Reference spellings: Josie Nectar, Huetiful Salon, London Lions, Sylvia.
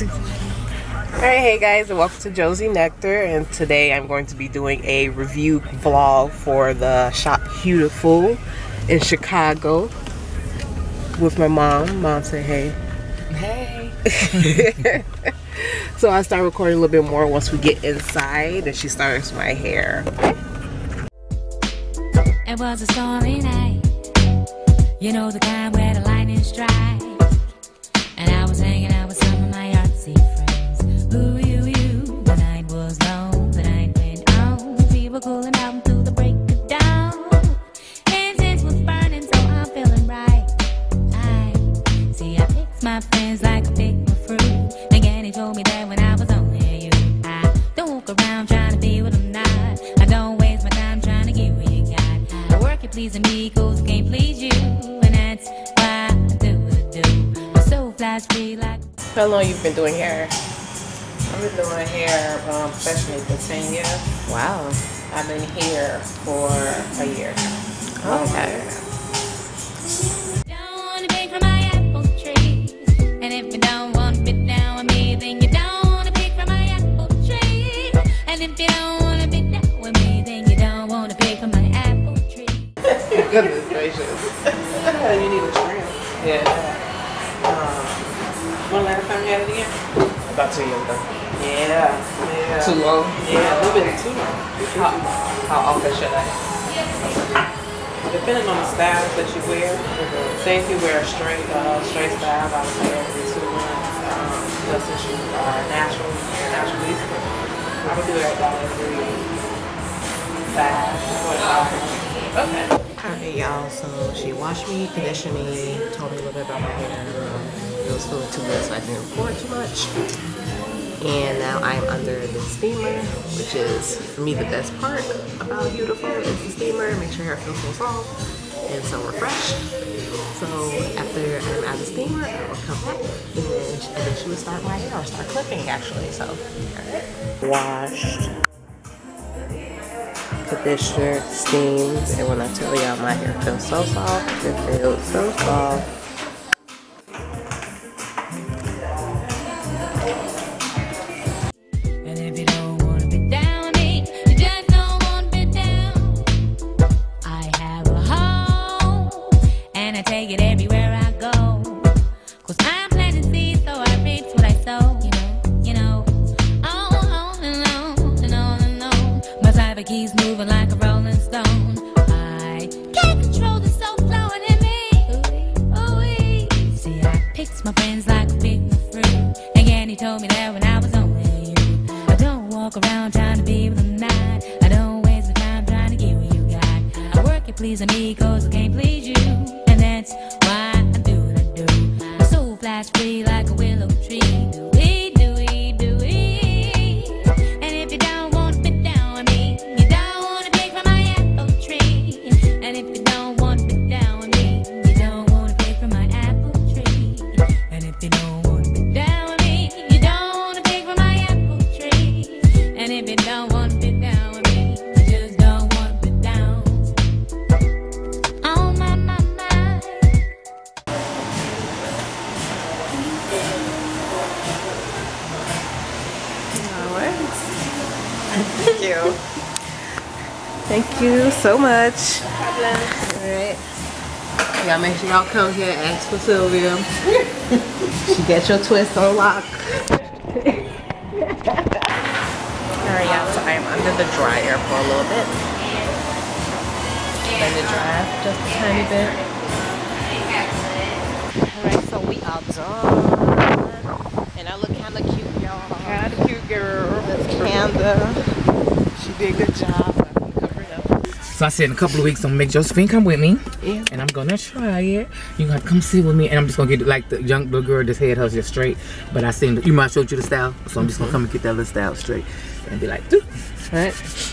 Alright, hey guys, and welcome to Josie Nectar, and today I'm going to be doing a review vlog for the shop Huetiful in Chicago with my mom. Mom, say hey. Hey. So I start recording a little bit more once we get inside and she starts my hair. It was a stormy night. You know, the kind where the lightning strikes. And I was hanging out with some of my artsy friends. Ooh, you, the night was long, the night went on. We were cooling out until the break of dawn. Incense was burning, so I'm feeling right. I picked my friends like I picked my fruit. Again, he told me that when I was only a youth. I don't walk around trying to be what I'm not. I don't waste my time trying to get what you got. I work at pleasing me, cause I can't please you. How long you've been doing hair? I've been doing hair professionally for 10 years. Wow. I've been here for a year. Oh, okay. Don't want to pick from my apple tree. And if you don't want to pick down with me, then you don't want to pick from my apple tree. And if you don't want to pick down with me, then you don't want to pick from my apple tree. Goodness gracious. You need a trim. Yeah. When last time you had it again? About 2 years ago. Yeah, yeah. Too long? Yeah, a little bit too long. How often should I? Depending on the styles that you wear. Say if you wear a straight style, I would say every 2 months. But since you are naturalist, I would do it about every 5 to 4 hours. Okay. Alright, y'all. So she washed me, conditioned me, told me a little bit about my hair. It was feeling too good, so I didn't record too much. And now I'm under the steamer, which is, for me, the best part about Huetiful is the steamer. Makes your hair feel so soft and so refreshed. So after I'm out of the steamer, I will come back and she would start my hair, or start clipping, actually. So, washed, conditioner, steamed, and when I tell y'all, my hair feels so soft. It feels so soft. He's moving like a rolling stone. I can't control the soul flowing in me. Ooh-wee. See, I picked my friends like a pick fruit. Again, he told me that when I was only you. I don't walk around trying to be with a night. I don't waste my time trying to get what you got. I work at pleasing me, cause I can't please you. And that's why I do what I do. My soul flies free like a willow tree. Thank you. Thank you so much. Alright. Y'all make sure y'all come here and ask for Sylvia. She got your twist on lock. Alright, y'all, so I am under the dryer for a little bit. Let it dry just a tiny bit. Alright, so we are done. And I look kinda cute, y'all. Kinda cute girl. That's kinda. She did a good job. So I said in a couple of weeks I'm gonna make Josephine come with me. Yeah. And I'm gonna try it. You're gonna have to come sit with me and I'm just gonna get like the young little girl that's head hers just straight. But I seen you might showed you the style, so I'm just gonna come and get that little style straight and be like, doop. All right.